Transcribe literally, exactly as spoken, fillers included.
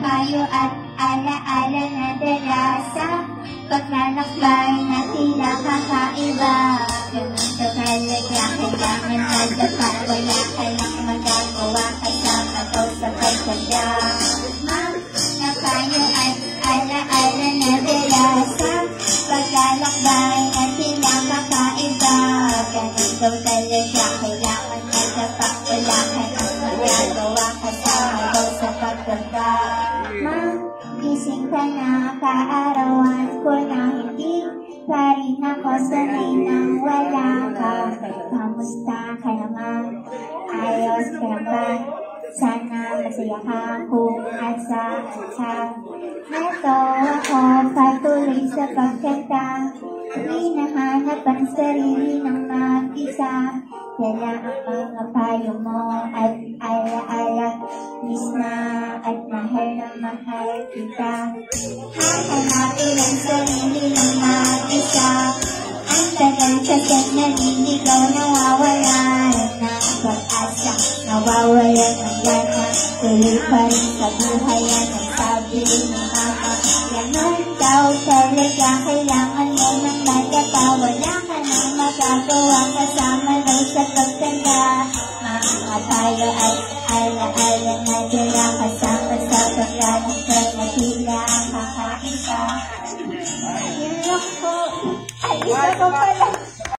Tayo at ala-ala na dalasa Pag nanakbay na sila kakaiba Ganito talaga kailangan magdapat Wala ka lang magagawa kasama ko sa pagkada Mag na tayo at ala-ala na dalasa Pag nanakbay na sila kakaiba Ganito talaga kailangan magdapat Wala ka lang magagawa kasama ko sa pagkada Gising ka na, kaarawan ko na hindi pa rin ako sanay nang wala ka Kamusta ka naman? Ayos ka naman? Sana masaya ka kung asaan ka Neto ako patuloy sa pagkanta Hinahanap ang sarili ng mag-isa Kaya ang mga payo mo at ala-ala Miss na at mahal na mahal kita Hahanapin ang sarili ng mag-isa Ang tagal kagat na hindi ikaw nawawalan Ng pag-asa, nawawalan ang gana Tuloy pa rin sa buhayan ang sabi ng mama Ganon daw talaga kailangan